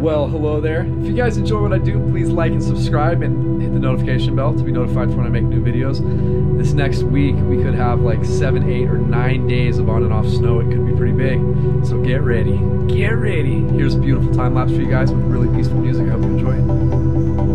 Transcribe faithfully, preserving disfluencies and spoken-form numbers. Well, hello there. If you guys enjoy what I do, please like and subscribe and hit the notification bell to be notified for when I make new videos. This next week, we could have like seven, eight, or nine days of on and off snow. It could be pretty big. So get ready. Get ready. Here's a beautiful time lapse for you guys with really peaceful music. I hope you enjoy it.